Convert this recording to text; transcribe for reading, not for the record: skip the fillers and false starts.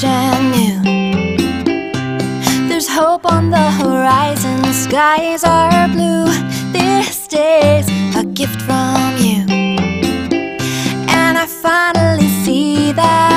brand new. There's hope on the horizon, skies are blue. This day's a gift from you, and I finally see that